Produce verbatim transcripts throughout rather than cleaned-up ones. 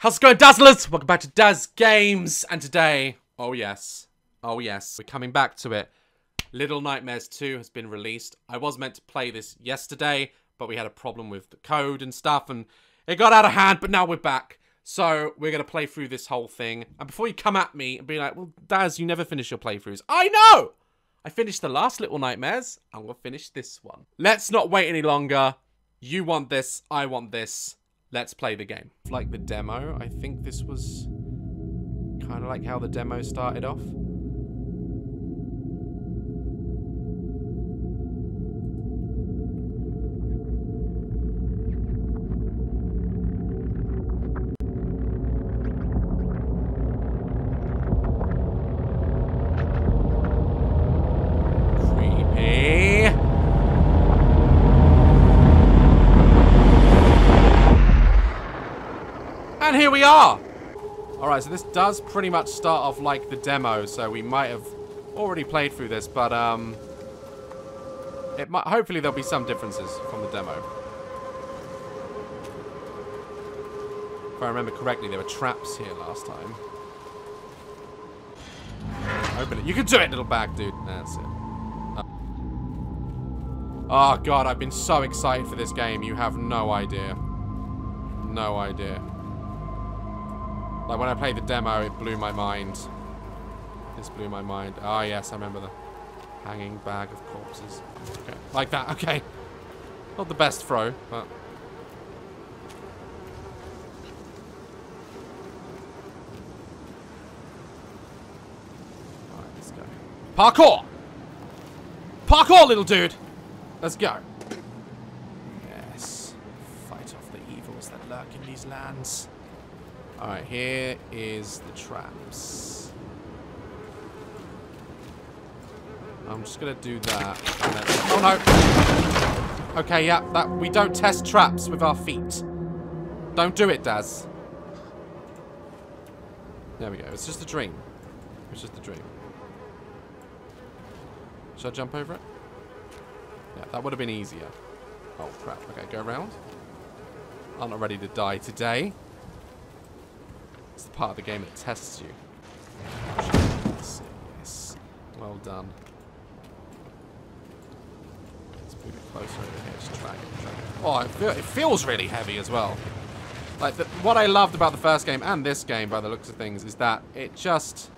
How's it going, Dazzlers? Welcome back to Daz Games, and today, oh yes, oh yes, we're coming back to it. Little Nightmares two has been released. I was meant to play this yesterday, but we had a problem with the code and stuff, and it got out of hand, but now we're back. So, we're gonna play through this whole thing, and before you come at me and be like, well, Daz, you never finish your playthroughs. I know! I finished the last Little Nightmares, and we'll finish this one. Let's not wait any longer. You want this, I want this. Let's play the game. Like the demo, I think this was kind of like how the demo started off. Here we are. All right, so this does pretty much start off like the demo, so we might have already played through this, but um it might, hopefully there'll be some differences from the demo. If I remember correctly, there were traps here last time. Open it. You can do it, little bag dude. That's it. Oh god, I've been so excited for this game. You have no idea. No idea. Like, when I played the demo, it blew my mind. This blew my mind. Ah, oh, yes, I remember the hanging bag of corpses. Okay. Like that, okay. Not the best throw, but... Alright, let's go. Parkour! Parkour, little dude! Let's go. Yes. Fight off the evils that lurk in these lands. Alright, here is the traps. I'm just gonna do that. Oh no! Okay, yeah, that we don't test traps with our feet. Don't do it, Daz. There we go. It's just a dream. It's just a dream. Should I jump over it? Yeah, that would have been easier. Oh crap. Okay, go around. I'm not ready to die today. It's the part of the game that tests you. Yes. Well done. Let's move it closer over here. Just drag it, drag it. Oh, it, feel, it feels really heavy as well. Like, the, what I loved about the first game and this game, by the looks of things, is that it just...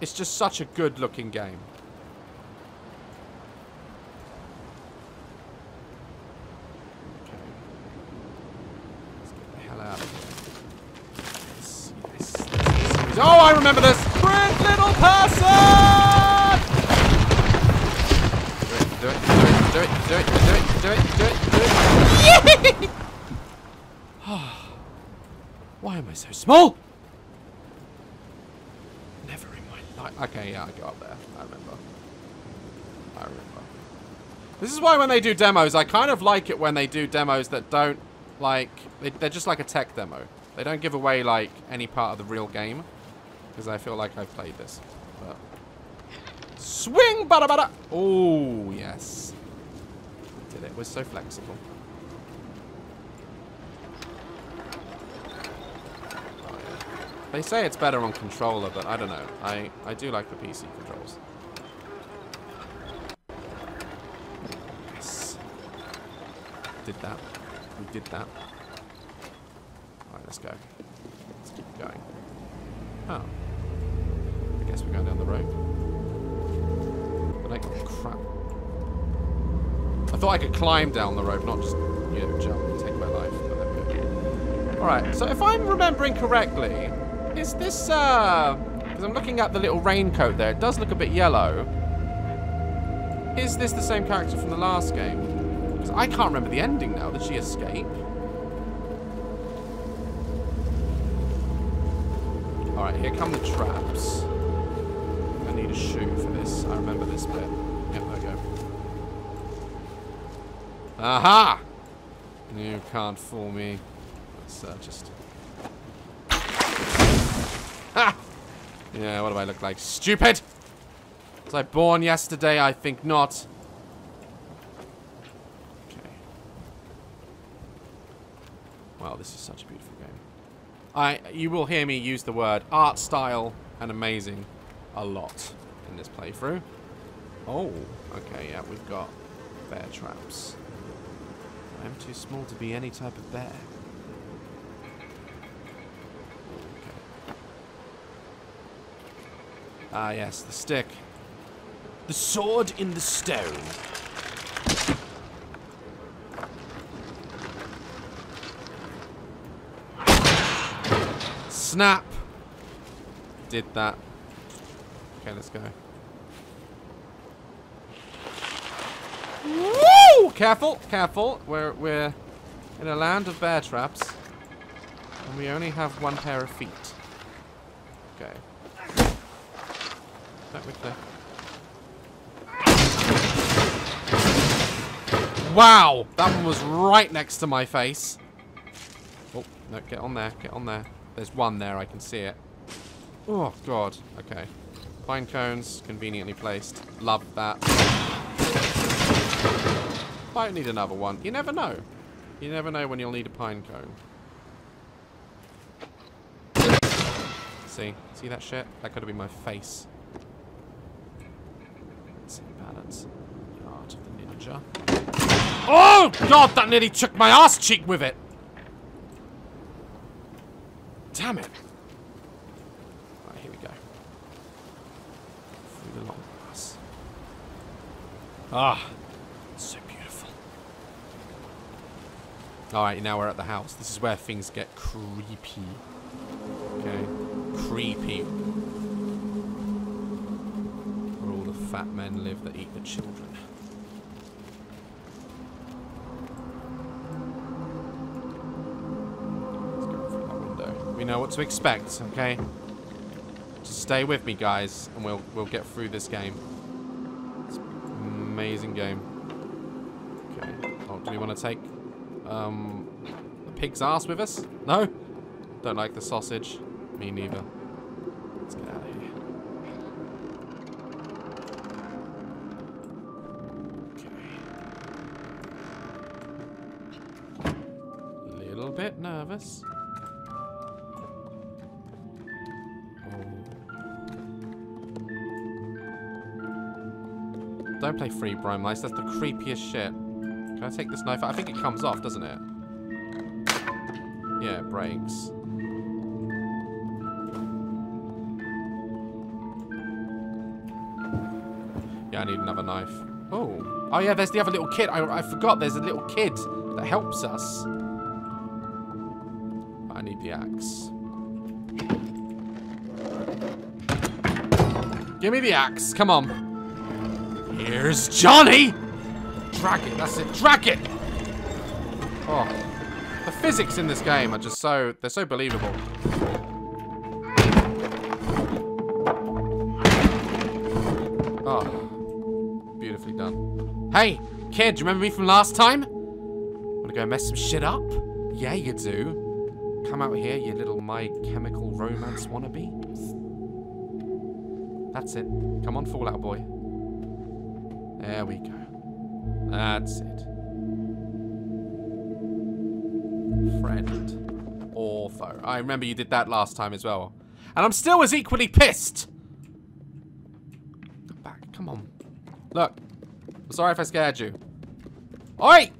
It's just such a good-looking game. Okay. Let's get the hell out of here. Oh, I remember this! Sprint, little person! Do it, do it, do it, do it, do it, do it, do it, do it, do it! Why am I so small? Never in my life. Okay, yeah, I go up there. I remember. I remember. This is why when they do demos, I kind of like it when they do demos that don't, like, they, they're just like a tech demo. They don't give away, like, any part of the real game. Because I feel like I've played this. But... Swing! Bada bada! Oh, yes. Did it. We're so flexible. Oh, yeah. They say it's better on controller, but I don't know. I, I do like the P C controls. Yes. Did that. We did that. Alright, let's go. Let's keep going. Oh. I guess we're going down the road. But I oh, crap. I thought I could climb down the rope, not just, you know, jump and take my life. But there we go. Alright, so if I'm remembering correctly, is this, uh... because I'm looking at the little raincoat there. It does look a bit yellow. Is this the same character from the last game? Because I can't remember the ending now. Did she escape? Alright, here come the traps. I need a shoe for this. I remember this bit. Yep, there we go. Aha! You can't fool me. Let's uh, just... Ha! Yeah, what do I look like? Stupid! Was I born yesterday? I think not. Okay. Wow, this is such a beautiful game. I you will hear me use the word art style and amazing a lot in this playthrough. Oh, okay, yeah, we've got bear traps. I'm too small to be any type of bear. Okay. Ah, yes, the stick. The sword in the stone. Snap! Did that. Okay, let's go. Woo! Careful, careful. We're, we're in a land of bear traps. And we only have one pair of feet. Okay. That with the... Wow! That one was right next to my face. Oh, no, get on there, get on there. There's one there, I can see it. Oh, God. Okay. Pine cones, conveniently placed. Love that. Might need another one. You never know. You never know when you'll need a pine cone. See? See that shit? That could have been my face. Let's see, balance. The art of the ninja. Oh, God, that nearly took my ass cheek with it. Damn it. Right, here we go. Through the long grass. Ah, so beautiful. Alright, now we're at the house. This is where things get creepy. Okay. Creepy. Where all the fat men live that eat the children. We know what to expect, okay? Just stay with me, guys, and we'll we'll get through this game. It's an amazing game. Okay. Oh, do we want to take um the pig's ass with us? No? Don't like the sausage. Me neither. Let's get out of here. Okay. Little bit nervous. Don't play free brome lice, that's the creepiest shit. Can I take this knife out? I think it comes off, doesn't it? Yeah, it breaks. Yeah, I need another knife. Oh. Oh yeah, there's the other little kid. I, I forgot there's a little kid that helps us. But I need the axe. Give me the axe, come on. Here's Johnny! Drag it, that's it, drag it! Oh, the physics in this game are just so, they're so believable. Oh, beautifully done. Hey, kid, do you remember me from last time? Wanna go mess some shit up? Yeah, you do. Come out here, you little My Chemical Romance wannabe. That's it, come on, Fall Out Boy. There we go. That's it. Friend. Or foe. I remember you did that last time as well. And I'm still as equally pissed! Come back, come on. Look. I'm sorry if I scared you. Oi!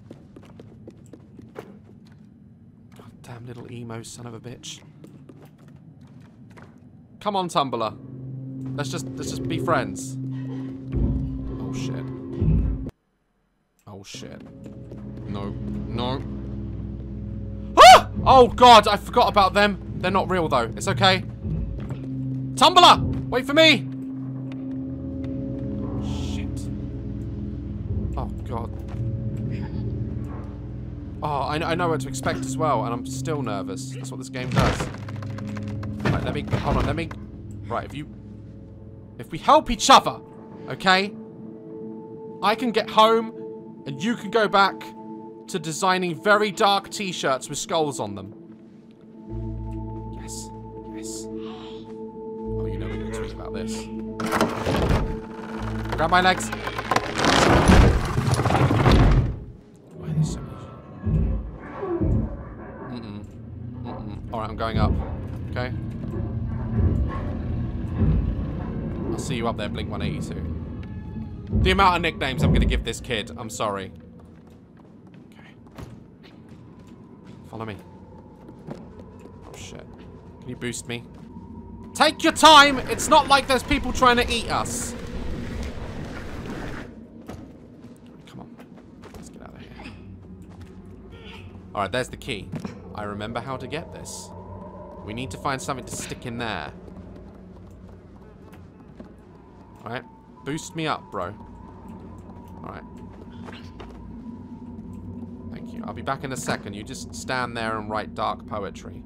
Goddamn little emo son of a bitch. Come on, Tumblr. Let's just let's just be friends. Oh shit. Oh shit. No. No. Ah! Oh god, I forgot about them. They're not real though. It's okay. Tumblr! Wait for me! Shit. Oh god. Oh, I, I know what to expect as well, and I'm still nervous. That's what this game does. Right, let me... Hold on, let me... Right, if you... If we help each other, okay? I can get home, and you can go back to designing very dark t-shirts with skulls on them. Yes. Yes. Oh, you know we're going to tweet about this. Grab my legs. Why are they so much? Mm-mm. Mm-mm. Alright, I'm going up. you up there, Blink one eighty-two. The amount of nicknames I'm going to give this kid. I'm sorry. Okay. Follow me. Oh, shit. Can you boost me? Take your time! It's not like there's people trying to eat us. Come on. Let's get out of here. Alright, there's the key. I remember how to get this. We need to find something to stick in there. Alright. Boost me up, bro. Alright. Thank you. I'll be back in a second. You just stand there and write dark poetry.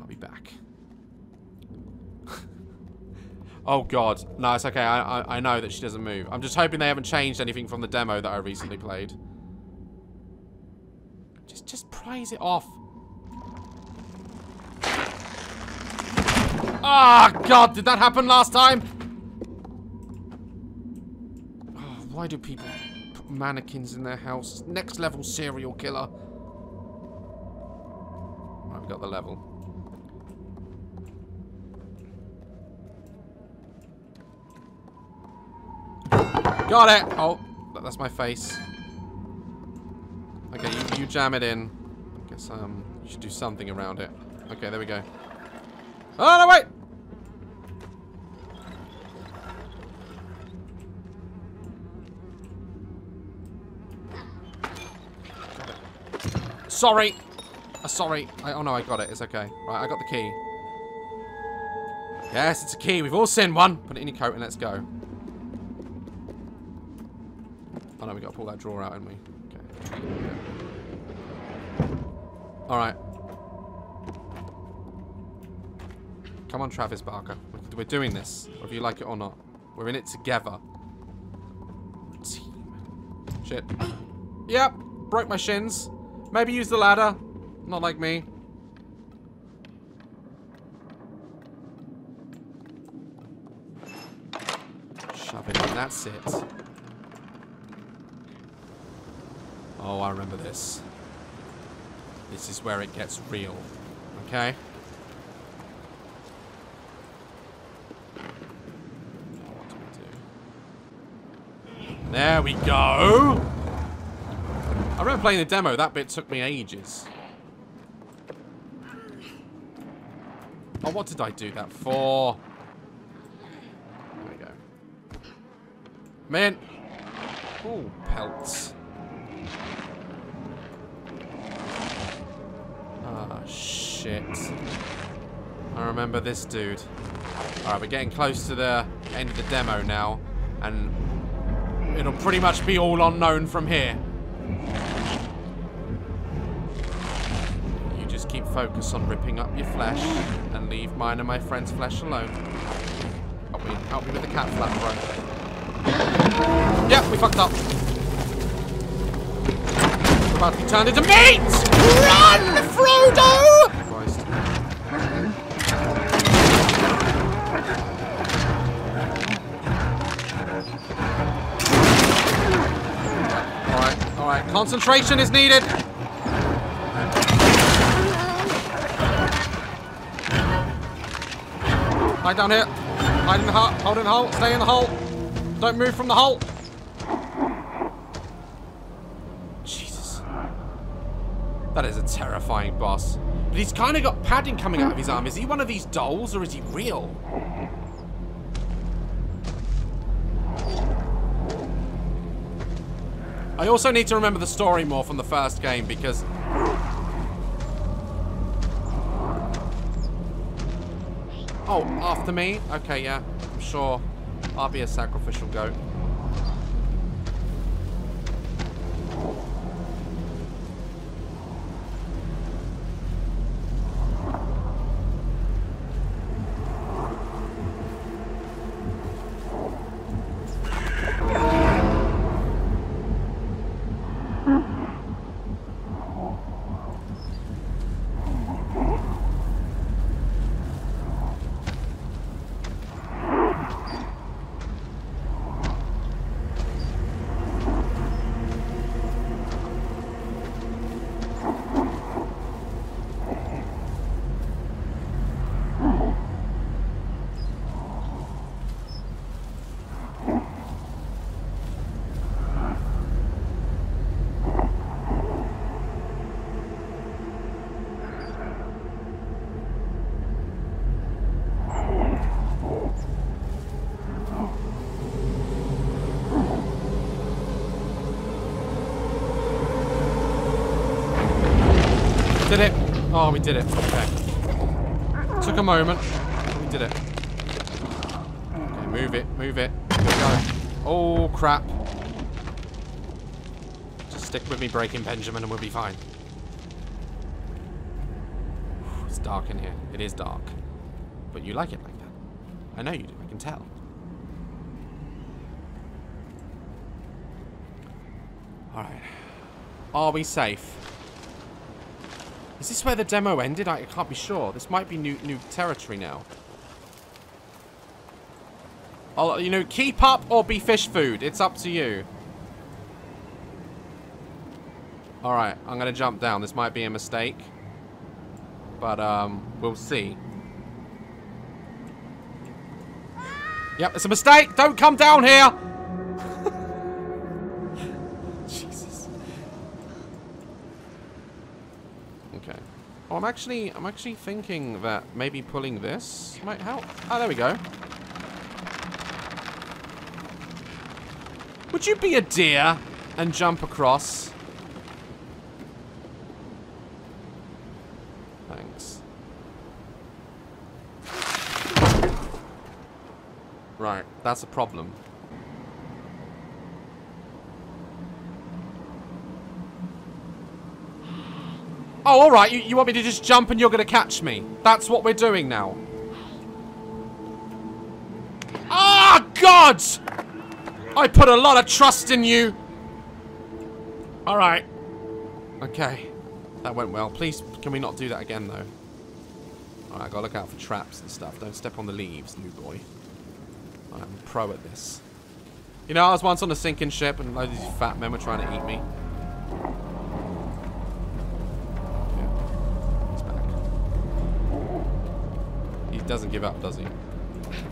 I'll be back. Oh, God. No, it's okay. I, I, I know that she doesn't move. I'm just hoping they haven't changed anything from the demo that I recently played. Just, just prize it off. Ah, oh, God, did that happen last time? Oh, why do people put mannequins in their house? Next level serial killer. I've got the level. Got it! Oh, that's my face. Okay, you, you jam it in. I guess um, you should do something around it. Okay, there we go. Oh, no, wait! Sorry! Uh, sorry. I, oh, no, I got it. It's okay. Right, I got the key. Yes, it's a key. We've all seen one. Put it in your coat and let's go. Oh, no, we got to pull that drawer out, haven't we? Okay. All right. Come on, Travis Barker. We're doing this, whether you like it or not. We're in it together. Team. Shit. Yep. Broke my shins. Maybe use the ladder. Not like me. Shove it in. That's it. Oh, I remember this. This is where it gets real. Okay? What do we do? There we go! I remember playing the demo. That bit took me ages. Oh, what did I do that for? There we go. Man! Ooh, pelts. Ah, shit. I remember this dude. Alright, we're getting close to the end of the demo now. And it'll pretty much be all unknown from here. You just keep focus on ripping up your flesh and leave mine and my friend's flesh alone. Help me, help me with the cat flap, bro. Yep, we fucked up. About to be turned into meat! Run, Frodo! Christ. Alright, alright. Concentration is needed. Hide down here. Hide in the hole. Hold in the hole. Stay in the hole. Don't move from the hole. That is a terrifying boss. But he's kind of got padding coming out of his arm. Is he one of these dolls or is he real? I also need to remember the story more from the first game because... Oh, after me? Okay, yeah. I'm sure I'll be a sacrificial goat. Did it! Oh, we did it. Okay. Took a moment. We did it. Okay, move it, move it. Here we go. Oh, crap. Just stick with me breaking Benjamin and we'll be fine. It's dark in here. It is dark. But you like it like that. I know you do. I can tell. Alright. Are we safe? Is this where the demo ended? I can't be sure. This might be new new territory now. Oh, you know, keep up or be fish food. It's up to you. Alright. I'm going to jump down. This might be a mistake. But, um, we'll see. Yep, it's a mistake. Don't come down here. Jesus. Okay. Oh, I'm actually, I'm actually thinking that maybe pulling this might help. Oh, there we go. Would you be a deer and jump across? Thanks. Right, that's a problem. Oh, all right, you, you want me to just jump and you're gonna catch me? That's what we're doing now. Ah, God! I put a lot of trust in you. All right. Okay, that went well. Please, can we not do that again, though? All right, gotta look out for traps and stuff. Don't step on the leaves, new boy. I'm pro at this. You know, I was once on a sinking ship and loads of fat men were trying to eat me. Okay. He's back. He doesn't give up, does he?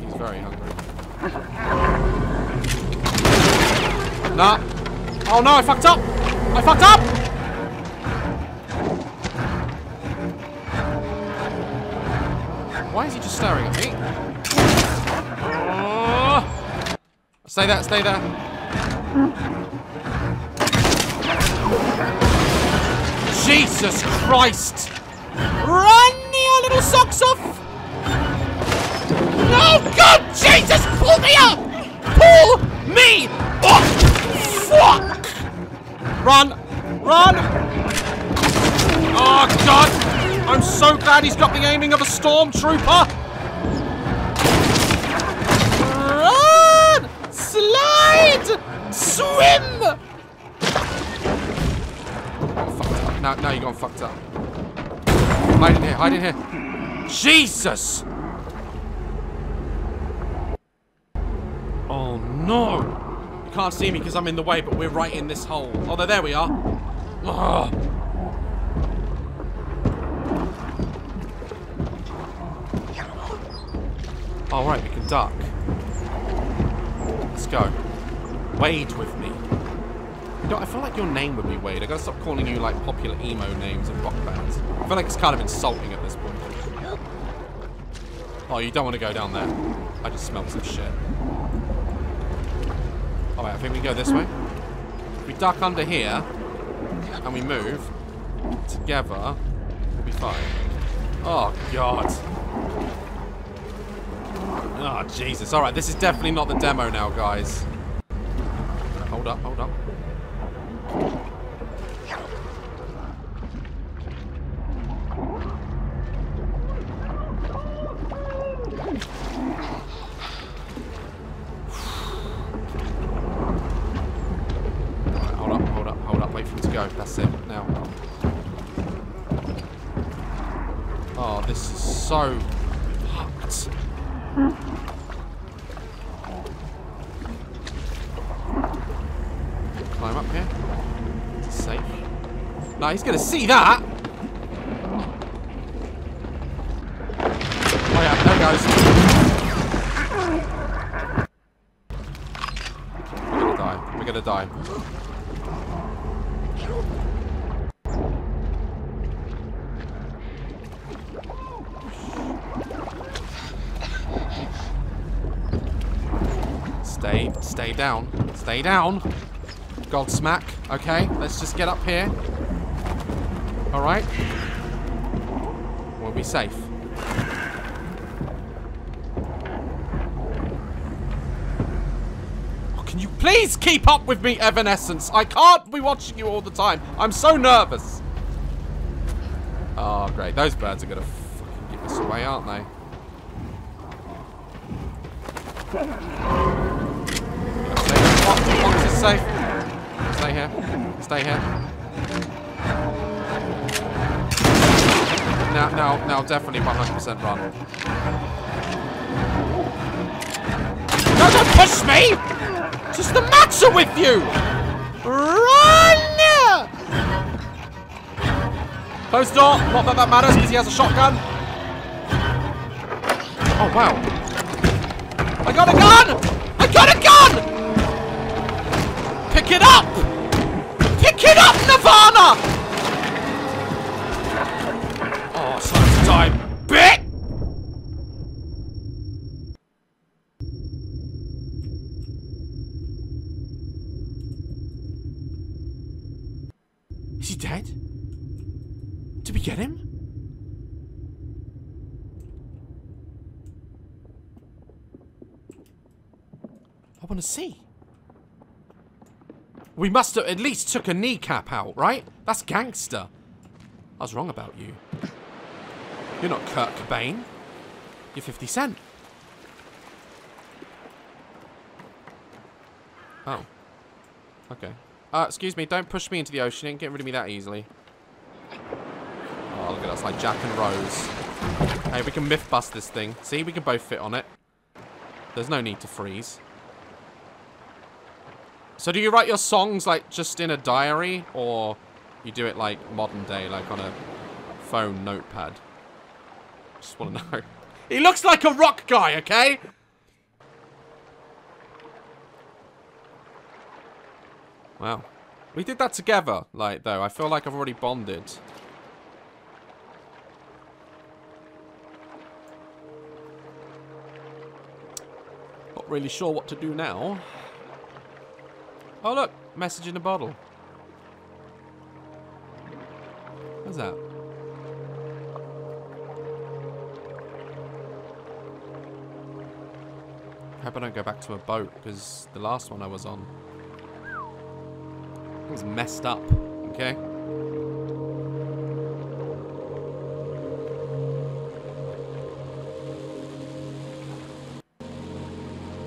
He's very hungry. Nah. Oh no, I fucked up! I fucked up! Why is he just staring at me? Stay there, stay there. Jesus Christ! Run, your little socks off! No, God, Jesus, pull me up! Pull me up! Fuck! Run, run! Oh, God! I'm so glad he's got the aiming of a stormtrooper! Slide! Swim! Oh, fucked up. Now, now you're gone fucked up. Hide in here, hide in here. Jesus! Oh no! You can't see me because I'm in the way, but we're right in this hole. Oh, there, there we are. Ugh. All right, we can duck. Let's go. Wade with me. You know, I feel like your name would be Wade. I gotta stop calling you like popular emo names and rock bands. I feel like it's kind of insulting at this point. Oh, you don't want to go down there. I just smelled some shit. Alright, I think we can go this way. If we duck under here and we move together, we'll be fine. Oh, God. Oh, Jesus. Alright, this is definitely not the demo now, guys. Hold up, hold up. Alright, hold up, hold up, hold up. Wait for him to go. That's it. Now. Oh, this is so... Climb up here. It's safe. No, he's gonna see that. Oh yeah, there it goes. We're gonna die. We're gonna die. Stay, stay down, stay down. Godsmack. Okay, let's just get up here. All right. We'll be safe. Oh, can you please keep up with me, Evanescence? I can't be watching you all the time. I'm so nervous. Oh, great. Those birds are going to fucking give us away, aren't they? Fox, Fox is safe. Stay here. Stay here. Now, now, now, definitely one hundred percent run. No, don't push me! What's the matter with you? Run! Close door. Not that that matters because he has a shotgun. Oh, wow. I got a gun! I got a gun! Pick it up! Pick it up, Nirvana! Oh, so it's time, bitch! Is he dead? Did we get him? I want to see. We must have at least took a kneecap out, right? That's gangster. I was wrong about you. You're not Kurt Cobain. You're fifty cent. Oh. Okay. Uh, excuse me, don't push me into the ocean. You ain't getting rid of me that easily. Oh, look at us, like Jack and Rose. Hey, we can myth bust this thing. See, we can both fit on it. There's no need to freeze. So do you write your songs, like, just in a diary? Or you do it, like, modern day, like on a phone notepad? Just want to know. He looks like a rock guy, okay? Wow. We did that together, like, though. I feel like I've already bonded. Not really sure what to do now. Oh, look. Message in a bottle. What's that? I hope I don't go back to a boat, because the last one I was on, it was messed up, okay?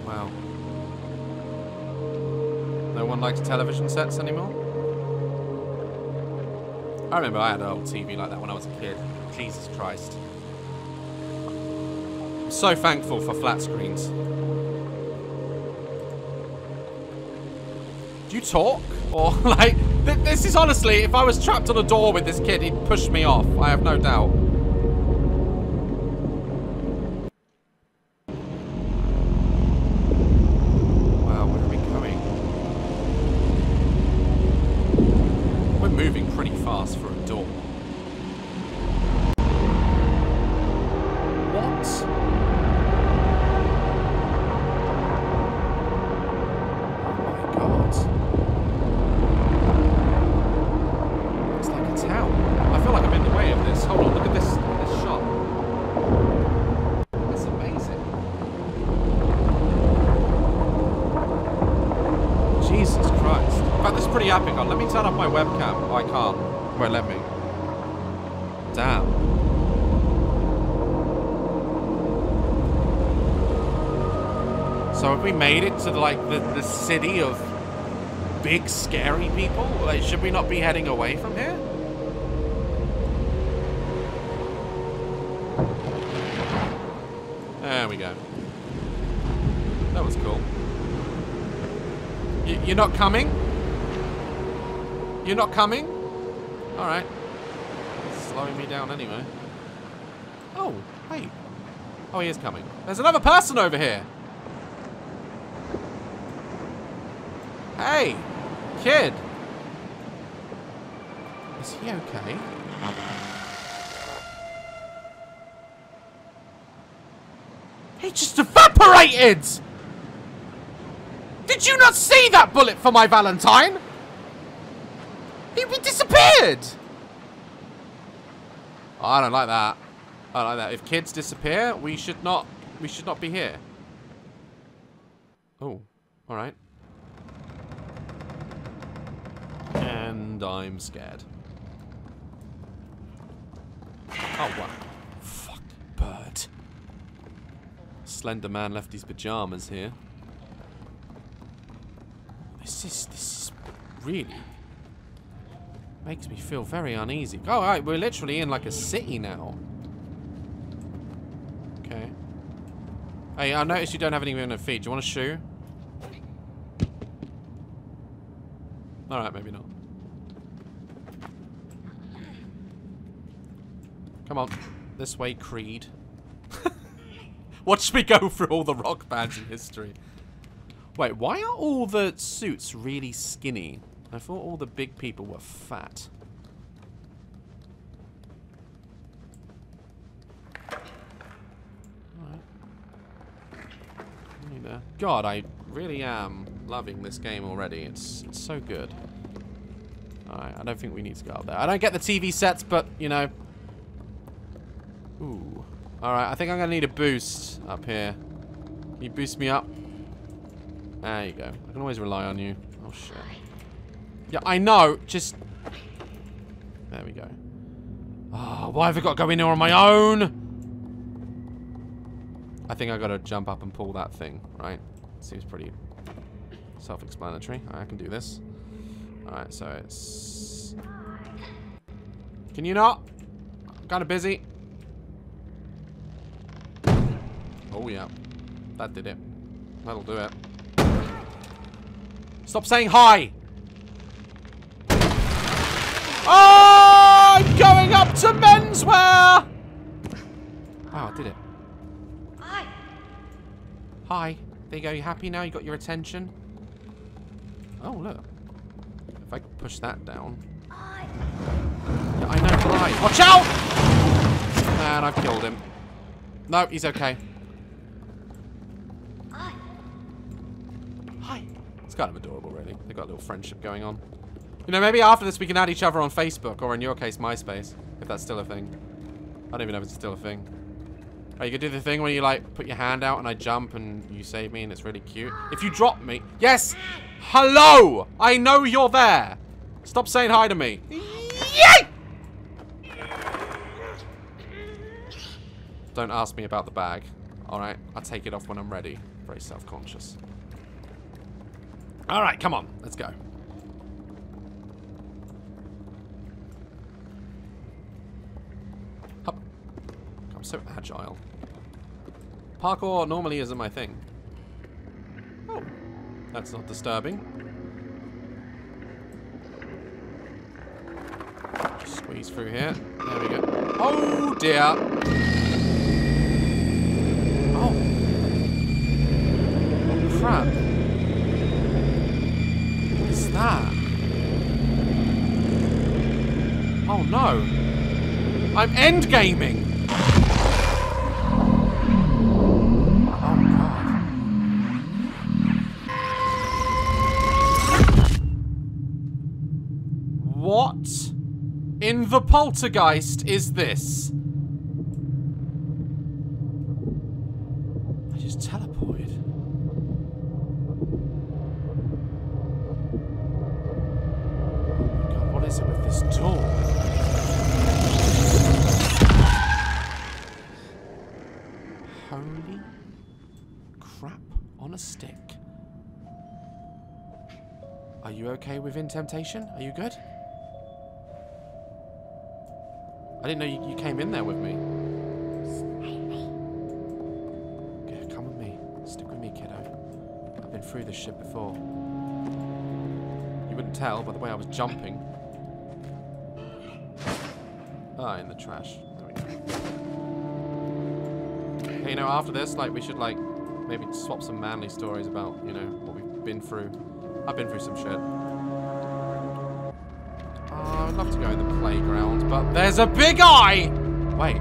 Wow. No one likes television sets anymore. I remember I had an old T V like that when I was a kid. Jesus Christ. I'm so thankful for flat screens. Do you talk? Or like, th this is honestly, if I was trapped on a door with this kid, he'd push me off. I have no doubt. Made it to like the, the city of big scary people? Like, should we not be heading away from here? There we go. That was cool. Y- you're not coming? You're not coming? All right. It's slowing me down anyway. Oh, hey. Oh, he is coming. There's another person over here. Hey, kid. Is he okay? He just evaporated! Did you not see that bullet for my Valentine? He disappeared! Oh, I don't like that. I like that. If kids disappear, we should not we should not be here. Oh, all right. And I'm scared. Oh wow. Fuck, bird. Slender man left his pajamas here. This is this is really makes me feel very uneasy. Oh, all right, we're literally in like a city now. Okay. Hey, I noticed you don't have anything on your feet. Do you want a shoe? All right, maybe not. Come on, this way, Creed. Watch me go through all the rock bands in history. Wait, why are all the suits really skinny? I thought all the big people were fat. Alright. God, I really am loving this game already. It's, it's so good. Alright, I don't think we need to go up there. I don't get the T V sets, but, you know. Ooh. Alright, I think I'm going to need a boost up here. Can you boost me up? There you go. I can always rely on you. Oh, shit. Yeah, I know, just... There we go. Oh, why have I got to go in here on my own? I think I got to jump up and pull that thing, right? Seems pretty self-explanatory. Right, I can do this. Alright, so it's... Can you not? I'm kind of busy. Oh, yeah. That did it. That'll do it. Stop saying hi! Oh, I'm going up to menswear! Wow, I did it. Hi. Hi. There you go. You happy now? You got your attention? Oh, look. If I could push that down. Hi. Yeah, I know, hi. Watch out! Man, I've killed him. No, he's okay. Hi. Hi. It's kind of adorable, really. They've got a little friendship going on. You know, maybe after this we can add each other on Facebook, or in your case, MySpace, if that's still a thing. I don't even know if it's still a thing. Oh, you could do the thing where you, like, put your hand out and I jump and you save me and it's really cute. If you drop me... Yes! Hello! I know you're there! Stop saying hi to me. Yay! Don't ask me about the bag. Alright, I'll take it off when I'm ready. Very self-conscious. Alright, come on. Let's go. I'm so agile. Parkour normally isn't my thing. Oh, that's not disturbing. Just squeeze through here. There we go. Oh dear. Oh. Oh crap. What is that? Oh no. I'm endgaming. What in the poltergeist is this? I just teleported. Oh my god, what is it with this door? Holy crap on a stick. Are you okay Within Temptation? Are you good? I didn't know you, you came in there with me. Yeah, come with me. Stick with me, kiddo. I've been through this shit before. You wouldn't tell by the way I was jumping. Ah, in the trash. There we go. Hey, you know, after this, like, we should, like, maybe swap some manly stories about, you know, what we've been through. I've been through some shit. Oh, I'd love to go in the playground, but there's a big eye! Wait,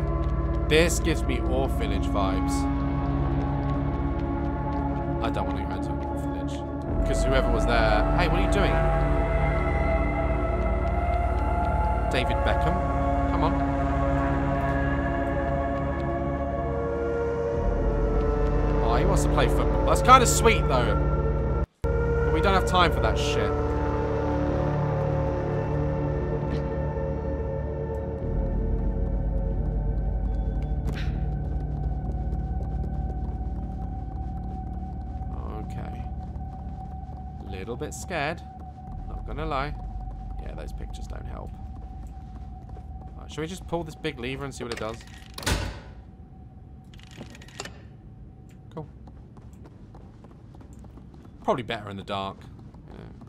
this gives me orphanage vibes. I don't want to go into an orphanage. Because whoever was there... Hey, what are you doing? David Beckham? Come on. wants to play football. That's kind of sweet, though. But we don't have time for that shit. Little bit scared, not gonna lie. Yeah, those pictures don't help. Right, should we just pull this big lever and see what it does? Cool. Probably better in the dark. You know,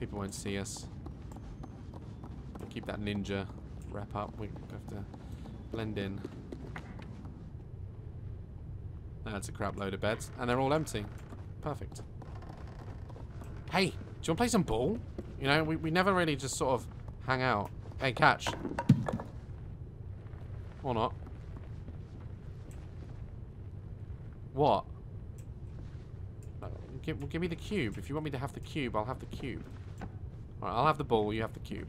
people won't see us. We'll keep that ninja wrap up. We have to blend in. That's a crap load of beds, and they're all empty. Perfect. Hey, do you want to play some ball? You know, we, we never really just sort of hang out. Hey, catch. Or not. What? No, give, well, give me the cube. If you want me to have the cube, I'll have the cube. Alright, I'll have the ball, you have the cube.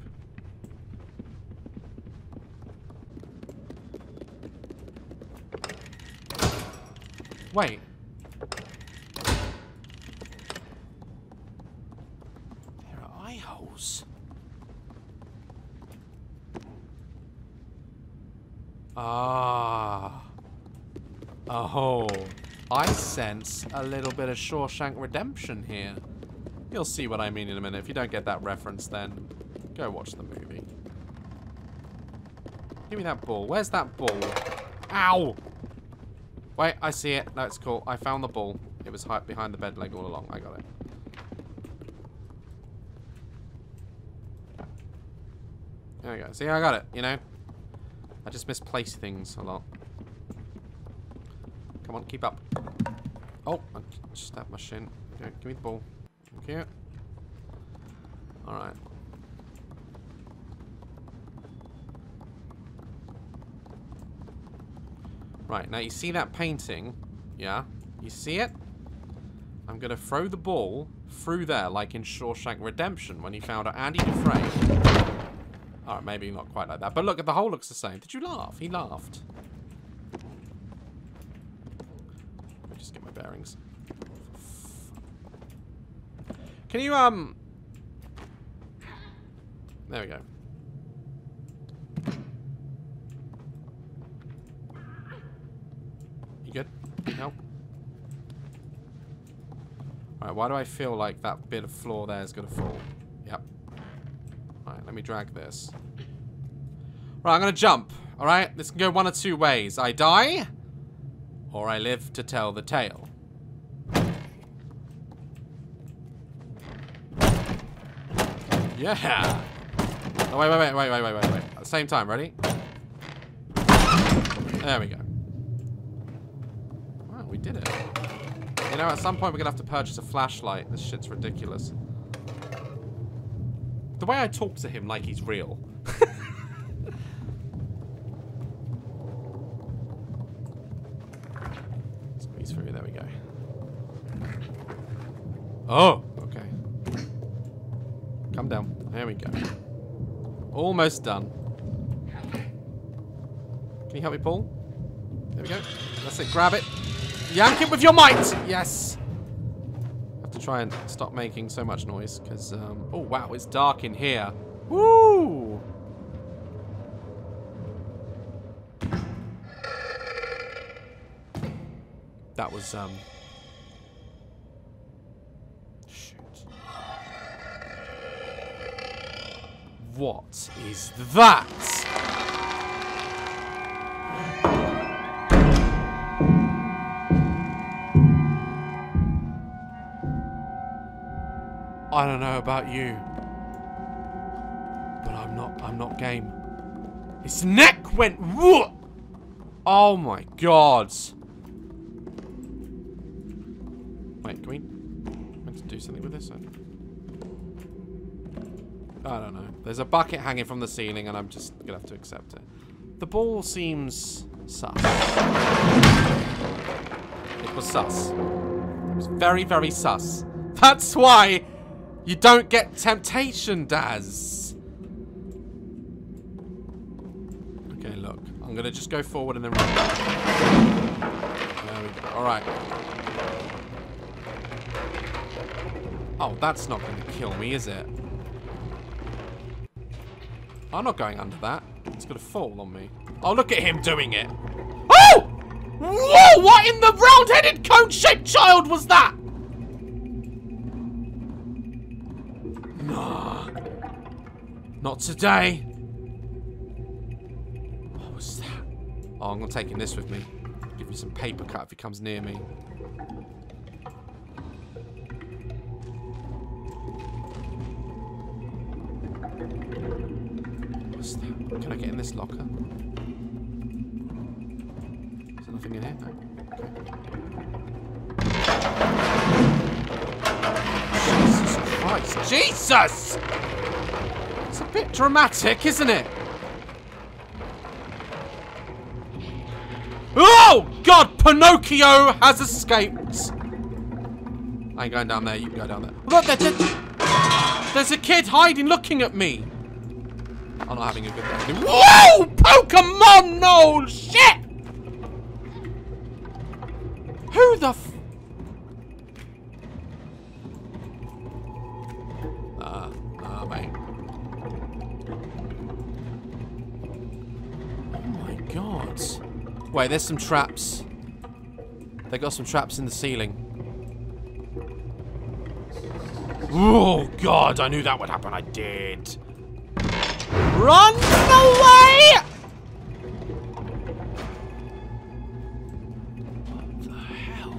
Wait. Ah. Oh. I sense a little bit of Shawshank Redemption here. You'll see what I mean in a minute. If you don't get that reference, then go watch the movie. Give me that ball. Where's that ball? Ow! Wait, I see it. No, it's cool. I found the ball. It was behind the bed leg all along. I got it. There we go. See, I got it, you know? I just misplace things a lot. Come on, keep up. Oh, I stabbed my shin. Okay, give me the ball. Okay. Alright. Right, now you see that painting? Yeah? You see it? I'm gonna throw the ball through there, like in Shawshank Redemption, when he found out Andy Dufresne. Alright, maybe not quite like that. But look, the hole looks the same. Did you laugh? He laughed. Let me just get my bearings. Can you, um... there we go. You good? No? Alright, why do I feel like that bit of floor there is going to fall? Yep. Let me drag this. Right, I'm gonna jump. Alright, this can go one of two ways. I die, or I live to tell the tale. Yeah! Oh, wait, wait, wait, wait, wait, wait, wait, wait. At the same time, ready? There we go. Wow, we did it. You know, at some point we're gonna have to purchase a flashlight. This shit's ridiculous. The way I talk to him like he's real. Squeeze through, there we go. Oh, okay. Come down. There we go. Almost done. Can you help me pull? There we go. That's it, grab it. Yank it with your might! Yes! Try and stop making so much noise, because, um, oh wow, it's dark in here. Woo! That was, um... shoot. What is that? I don't know about you, but I'm not, I'm not game. His neck went, whoa! Oh my God. Wait, can we, meant to do something with this? I don't know. There's a bucket hanging from the ceiling and I'm just gonna have to accept it. The ball seems sus. It was sus. It was very, very sus. That's why you don't get temptation, Daz. Okay, look. I'm gonna just go forward and then run. There we go. Alright. Oh, that's not going to kill me, is it? I'm not going under that. It's going to fall on me. Oh, look at him doing it. Oh! Whoa! What in the round-headed cone-shaped child was that? Nah. Not today. What was that? Oh, I'm going to take him this with me. Give him some paper cut if he comes near me. Can I get in this locker? Is there nothing in here? No. Okay. Jesus Christ. Jesus! It's a bit dramatic, isn't it? Oh, God! Pinocchio has escaped. I ain't going down there. You can go down there. Look, there's a, there's a kid hiding looking at me. I'm not having a good day. Whoa! Pokemon! No! Shit! Who the f... Nah. Nah, mate. Oh my God. Wait, there's some traps. They got some traps in the ceiling. Oh, God. I knew that would happen. I did. Run away! What the hell?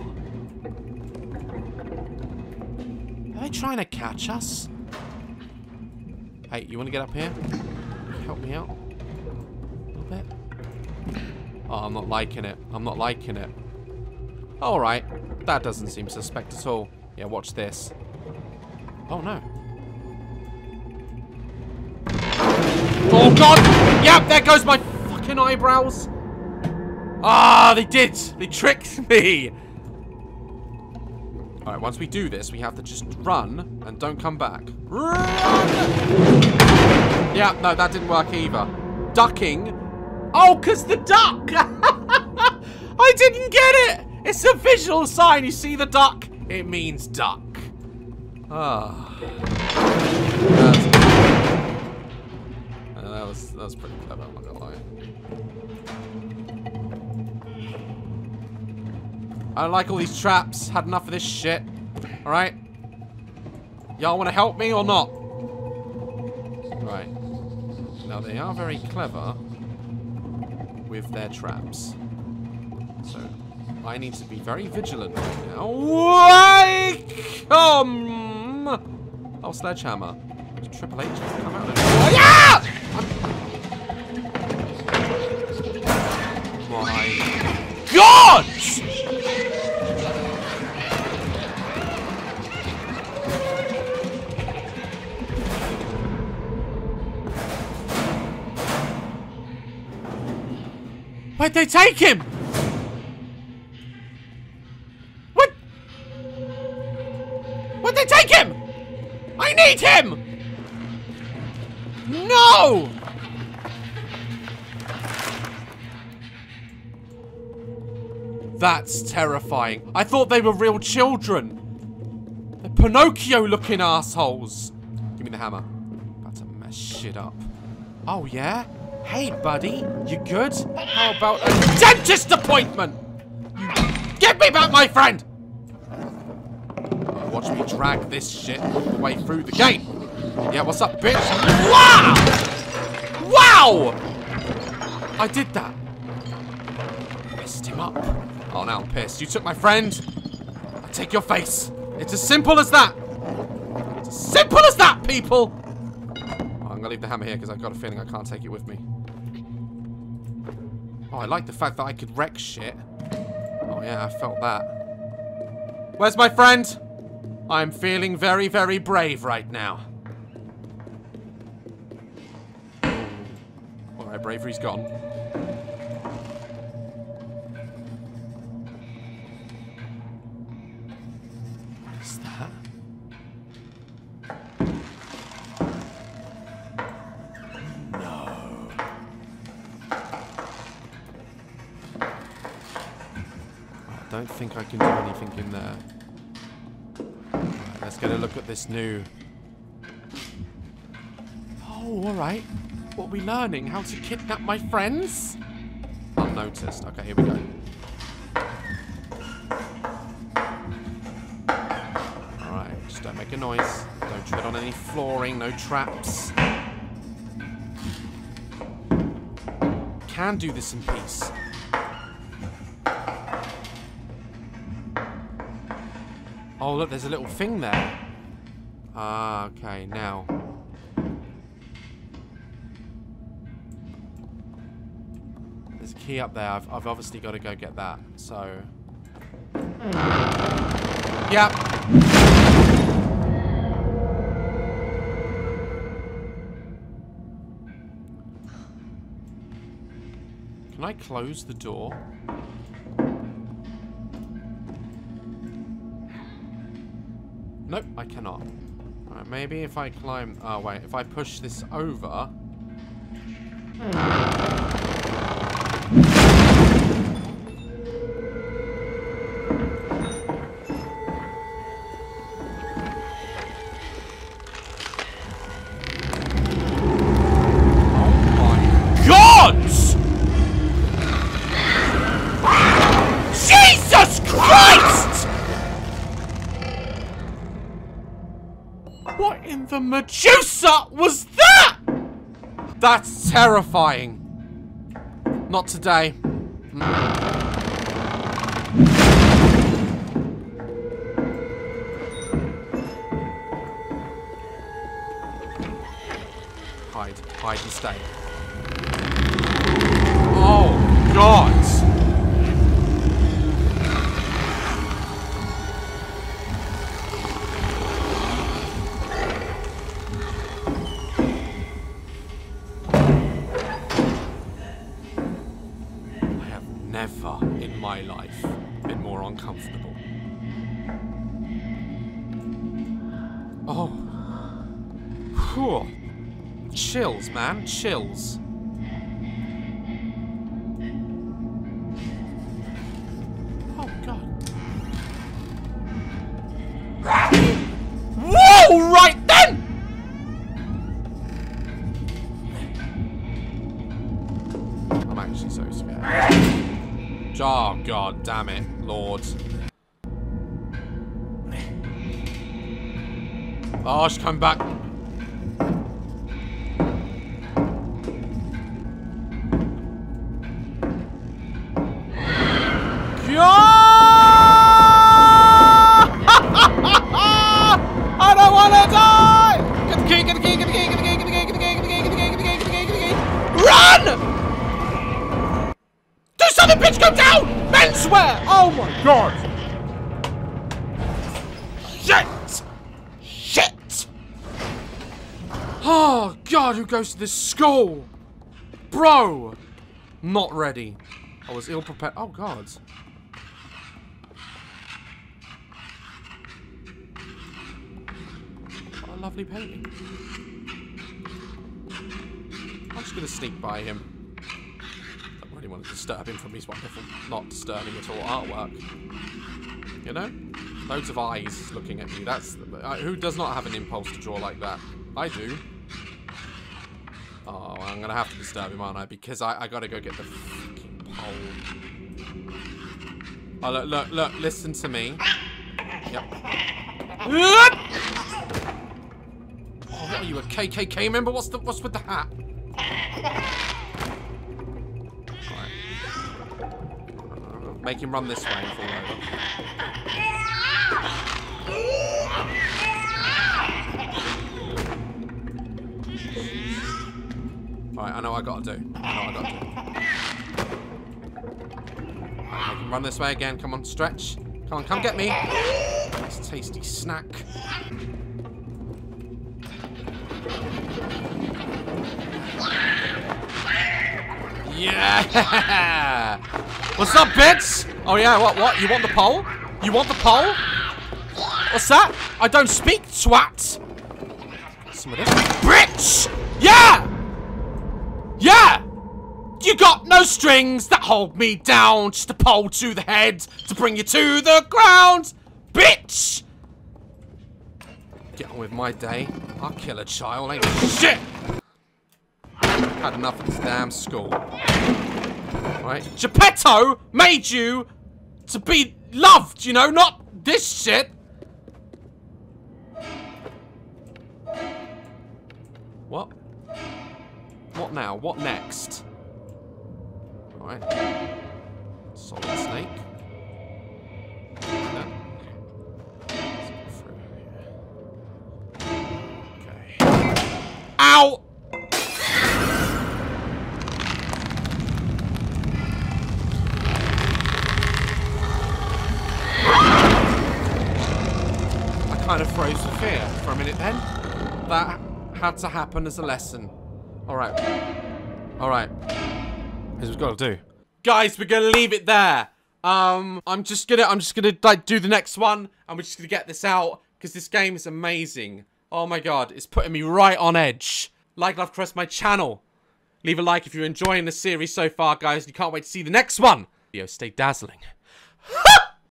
Are they trying to catch us? Hey, you want to get up here? Help me out? A little bit? Oh, I'm not liking it. I'm not liking it. Alright. That doesn't seem suspect at all. Yeah, watch this. Oh, no. Oh, God! Yep, there goes my fucking eyebrows! Ah, they did! They tricked me! Alright, once we do this, we have to just run and don't come back. Run! Yeah, no, that didn't work either. Ducking. Oh, because the duck! I didn't get it! It's a visual sign. You see the duck? It means duck. Ah. That's That was, that was pretty clever, I'm not gonna lie. I don't like all these traps. Had enough of this shit. Alright? Y'all wanna help me or not? Right. Now, they are very clever with their traps. So, I need to be very vigilant right now. Why come? Oh, sledgehammer. Triple H has come out of it. Oh, yeah! My God! Where'd they take him? What? Where'd they take him? I need him! No! That's terrifying. I thought they were real children. They're Pinocchio-looking assholes. Give me the hammer. About to mess shit up. Oh, yeah? Hey, buddy. You good? How about a dentist appointment? Give me back my friend! Watch me drag this shit all the way through the gate. Yeah, what's up, bitch? Wow! Wow! I did that. Messed him up. Oh, now I'm pissed. You took my friend. I take your face. It's as simple as that. It's as simple as that, people. Oh, I'm gonna leave the hammer here because I've got a feeling I can't take it with me. Oh, I like the fact that I could wreck shit. Oh, yeah, I felt that. Where's my friend? I'm feeling very, very brave right now. All right, bravery's gone. What is that? No. I don't think I can do anything in there. Right, let's get a look at this new... Oh, alright. What are we learning? How to kidnap my friends? Unnoticed. Okay, here we go. Alright, just don't make a noise. Don't tread on any flooring, no traps. Can do this in peace. Oh, look, there's a little thing there. Ah, okay, now. There's a key up there. I've, I've obviously got to go get that, so... Yep. Can I close the door? Nope, I cannot. Alright, maybe if I climb... Oh, wait. If I push this over... Medusa was that? That's terrifying. Not today. Hide, hide and stay. Oh, God. Chills, man. Chills. Oh, God. Whoa! Right then! I'm actually so scared. Oh, God damn it, Lord. Oh, she's come back. God! Shit! Shit! Oh, God, who goes to this school? Bro! Not ready. I was ill prepared. Oh, God. What a lovely painting. I'm just gonna sneak by him. Want to disturb him from his wonderful, not disturbing at all artwork. You know, loads of eyes looking at you. That's uh, who does not have an impulse to draw like that. I do. Oh, I'm gonna have to disturb him, aren't I? Because I, I gotta go get the fucking pole. Oh look, look, look! Listen to me. Yep. Oh, what are you, a K K K member? What's the what's with the hat? Make him run this way and fall over. Alright, I know what I gotta do. I know what I gotta do. Right, make him run this way again. Come on, stretch. Come on, come get me. Nice tasty snack. Yeah! What's up, bitch? Oh yeah, what, what? You want the pole? You want the pole? What's that? I don't speak, twat! Some of this. Bitch! Yeah! Yeah! You got no strings that hold me down, just a pole to the head to bring you to the ground, bitch! Get on with my day. I'll kill a child, ain't shit! Had enough of this damn school. Right? Geppetto made you to be loved, you know, not this shit. What? What now? What next? Alright. Solid snake. Okay. Let's go through here. Okay. Ow! I kind of froze for fear for a minute then. That had to happen as a lesson. Alright. Alright. Here's what we've got to do. Guys, we're gonna leave it there. Um I'm just gonna I'm just gonna like do the next one and we're just gonna get this out because this game is amazing. Oh my god, it's putting me right on edge. Like and I've crushed my channel. Leave a like if you're enjoying the series so far, guys. You can't wait to see the next one. Yo, stay dazzling.